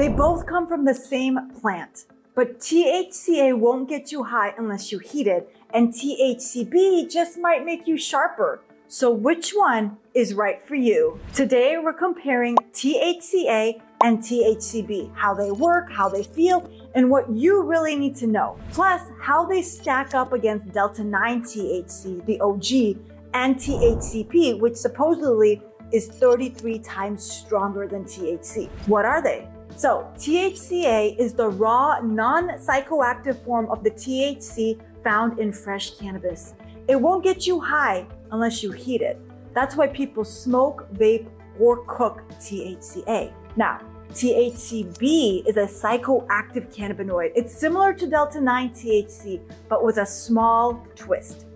They both come from the same plant, but THCA won't get you high unless you heat it, and THCB just might make you sharper. So which one is right for you? Today we're comparing THCA and THCB, how they work, how they feel, and what you really need to know. Plus, how they stack up against Delta-9 THC, the OG, and THCP, which supposedly is 33 times stronger than THC. What are they? So, THCA is the raw, non-psychoactive form of the THC found in fresh cannabis. It won't get you high unless you heat it. That's why people smoke, vape, or cook THCA. Now, THCB is a psychoactive cannabinoid. It's similar to Delta-9 THC, but with a small twist.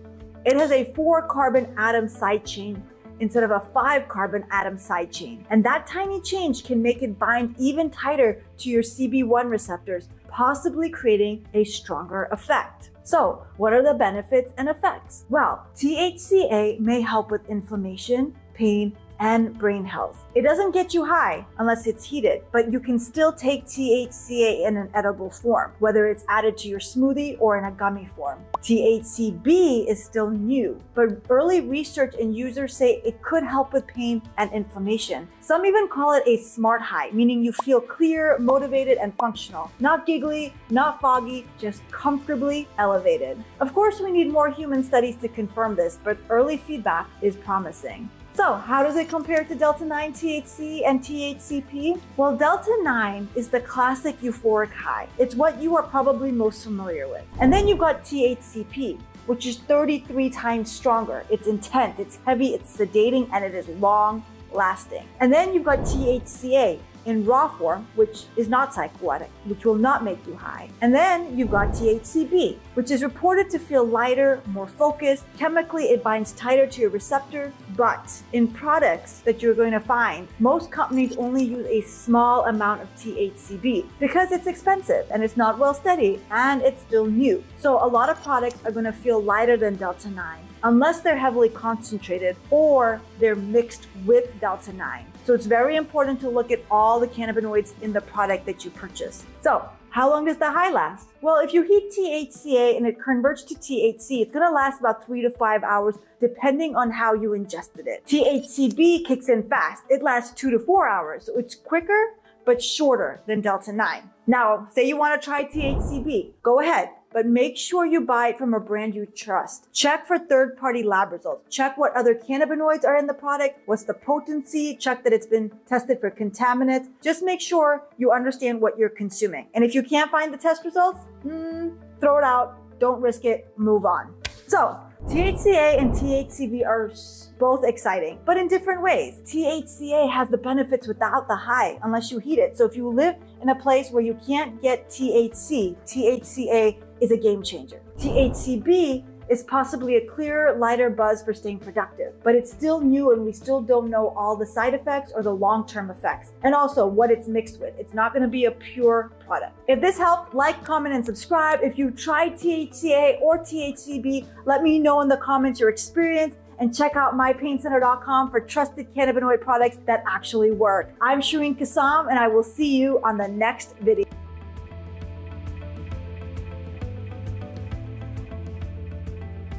It has a 4-carbon atom side chain instead of a 5-carbon atom side chain. And that tiny change can make it bind even tighter to your CB1 receptors, possibly creating a stronger effect. So, what are the benefits and effects? Well, THCA may help with inflammation, pain, and brain health. It doesn't get you high unless it's heated, but you can still take THCA in an edible form, whether it's added to your smoothie or in a gummy form. THCB is still new, but early research and users say it could help with pain and inflammation. Some even call it a smart high, meaning you feel clear, motivated, and functional. Not giggly, not foggy, just comfortably elevated. Of course, we need more human studies to confirm this, but early feedback is promising. So how does it compare to Delta-9 THC and THCP? Well, Delta-9 is the classic euphoric high. It's what you are probably most familiar with. And then you've got THCP, which is 33 times stronger. It's intense, it's heavy, it's sedating, and it is long-lasting. And then you've got THCA in raw form, which is not psychoactive, which will not make you high. And then you've got THCB, which is reported to feel lighter, more focused. Chemically, it binds tighter to your receptors, but in products that you're going to find, most companies only use a small amount of THCB because it's expensive and it's not well studied and it's still new. So a lot of products are going to feel lighter than Delta-9 unless they're heavily concentrated or they're mixed with Delta-9. So it's very important to look at all the cannabinoids in the product that you purchase. So how long does the high last? Well, if you heat THCA and it converts to THC, it's gonna last about 3 to 5 hours, depending on how you ingested it. THCB kicks in fast. It lasts 2 to 4 hours. So it's quicker, but shorter than Delta-9. Now, say you wanna try THCB, go ahead, but make sure you buy it from a brand you trust. Check for third-party lab results. Check what other cannabinoids are in the product, what's the potency, check that it's been tested for contaminants. Just make sure you understand what you're consuming. And if you can't find the test results, throw it out, don't risk it, move on. So, THCA and THCB are both exciting, but in different ways. THCA has the benefits without the high unless you heat it. So if you live in a place where you can't get THC, THCA is a game changer. THCB is possibly a clearer, lighter buzz for staying productive, but it's still new and we still don't know all the side effects or the long-term effects, and also what it's mixed with. It's not gonna be a pure product. If this helped, like, comment, and subscribe. If you tried THCA or THCB, let me know in the comments your experience, and check out mypaincenter.com for trusted cannabinoid products that actually work. I'm Shereen Kassam, and I will see you on the next video.